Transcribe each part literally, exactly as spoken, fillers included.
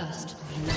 First blood.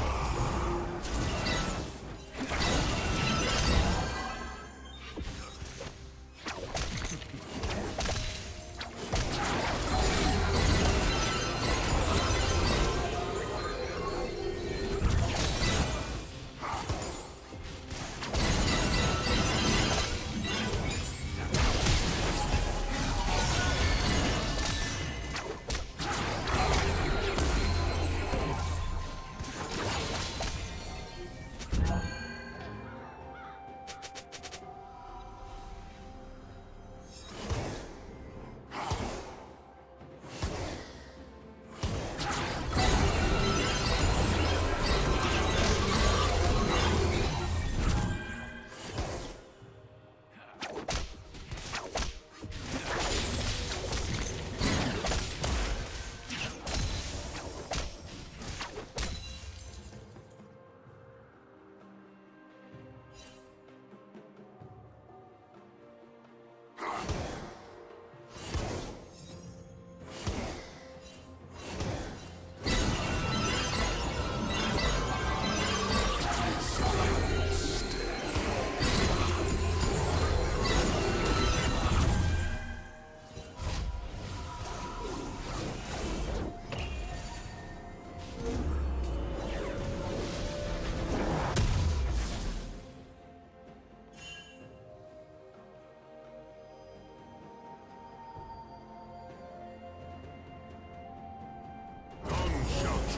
Oh.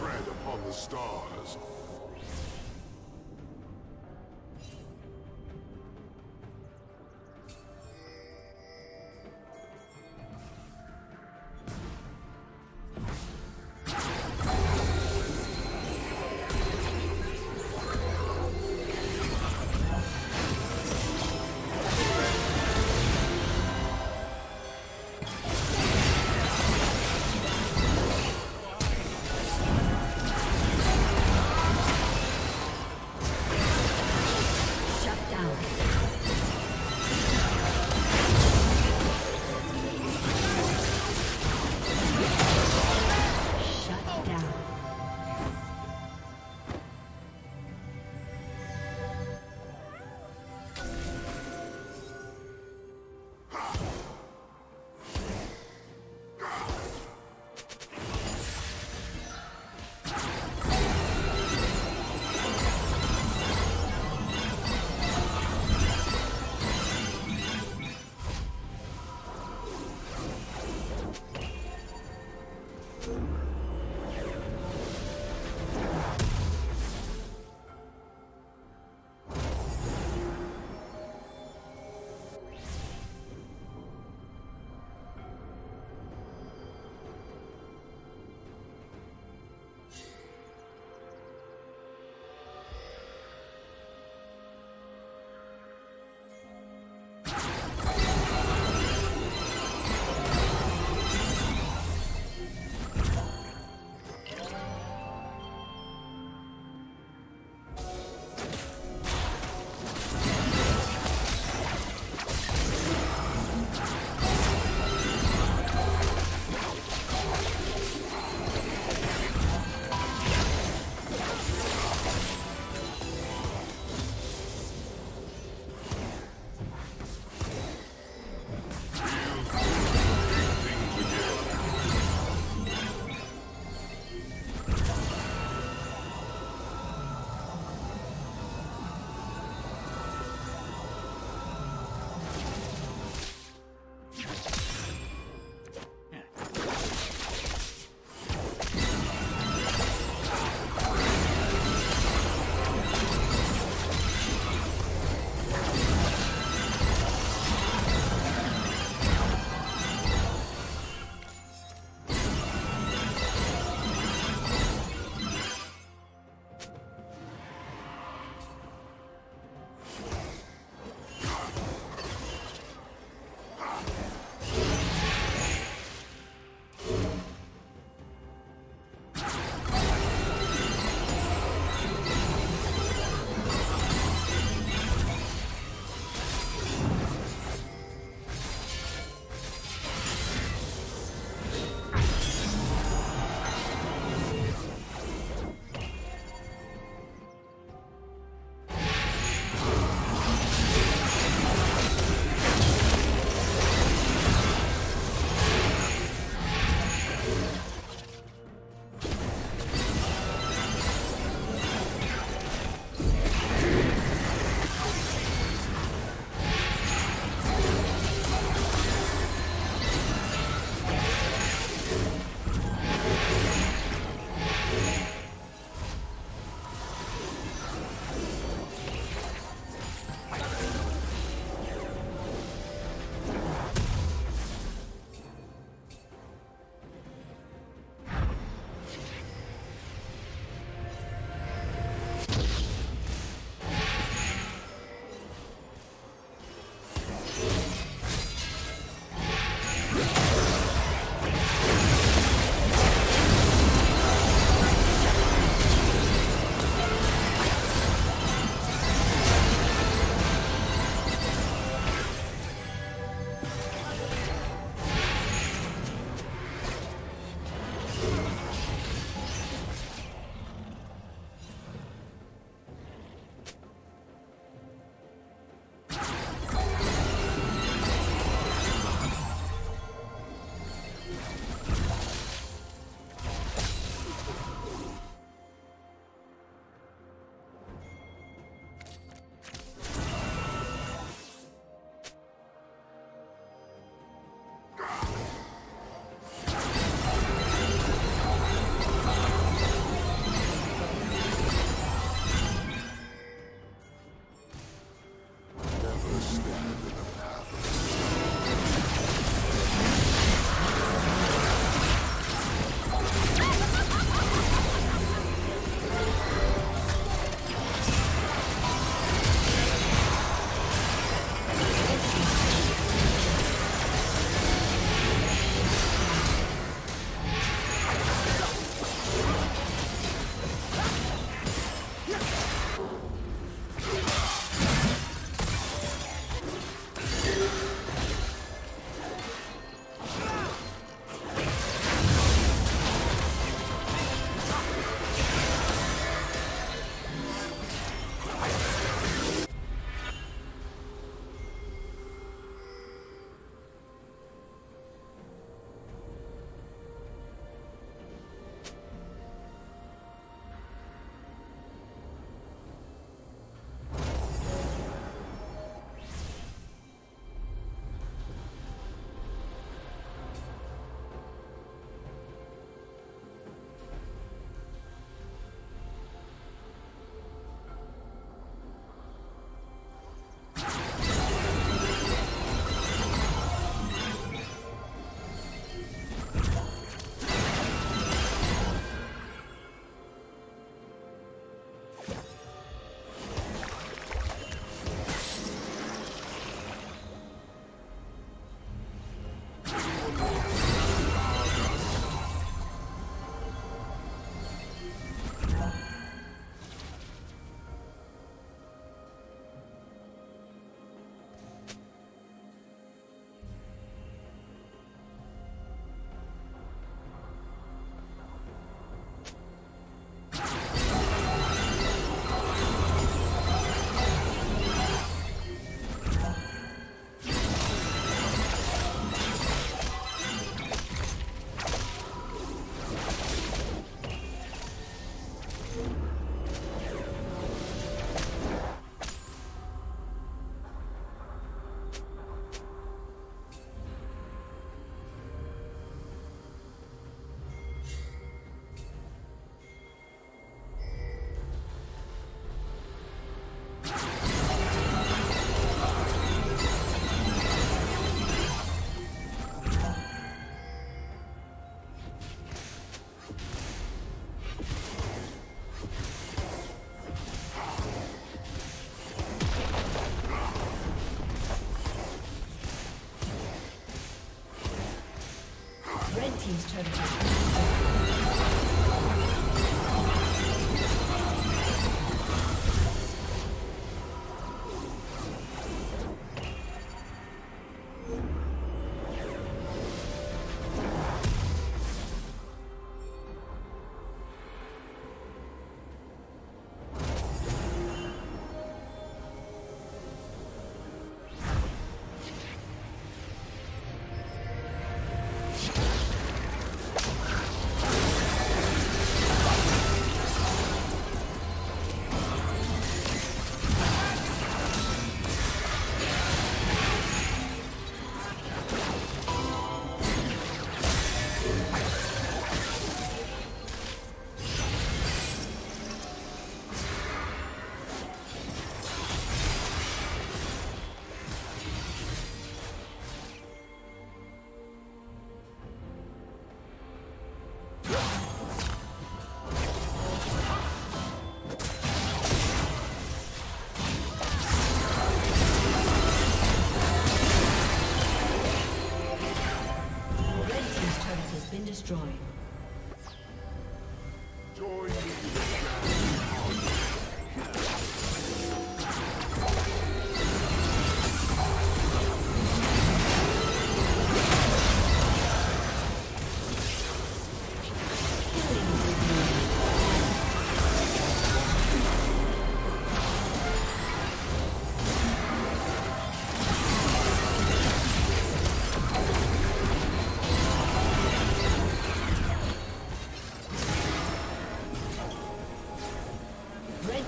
tread upon the stars.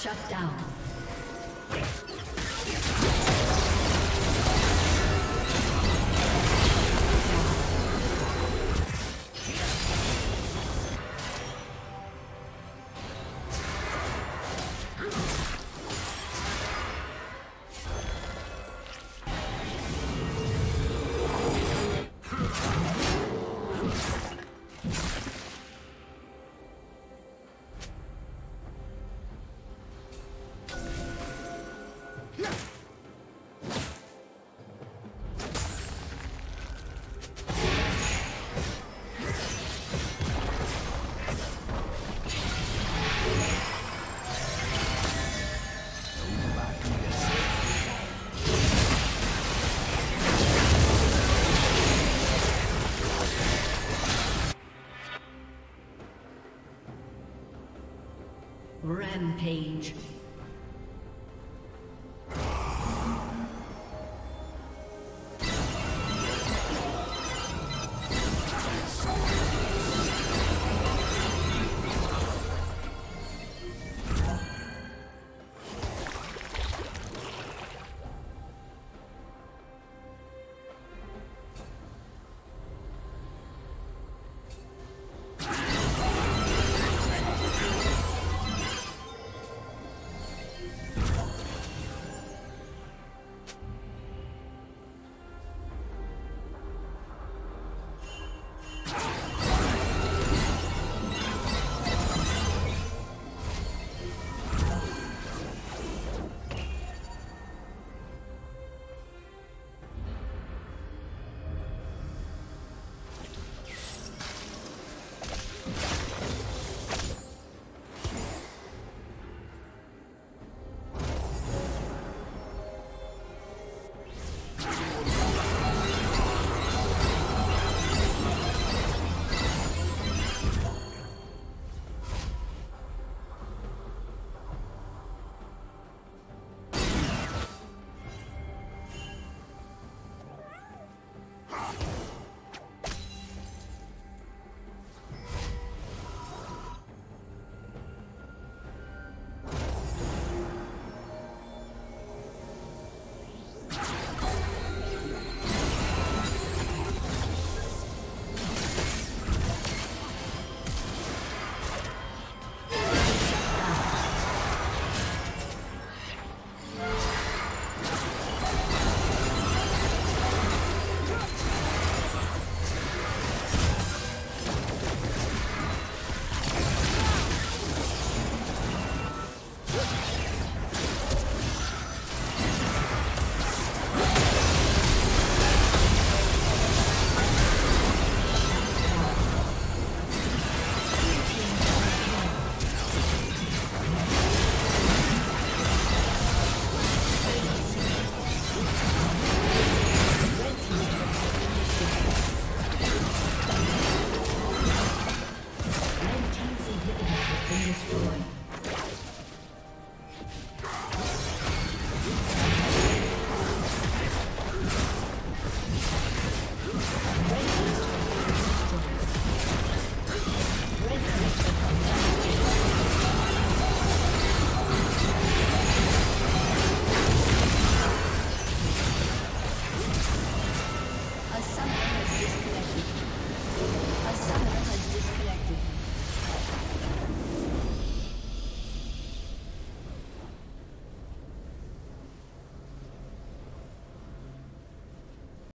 Shut down. Rampage.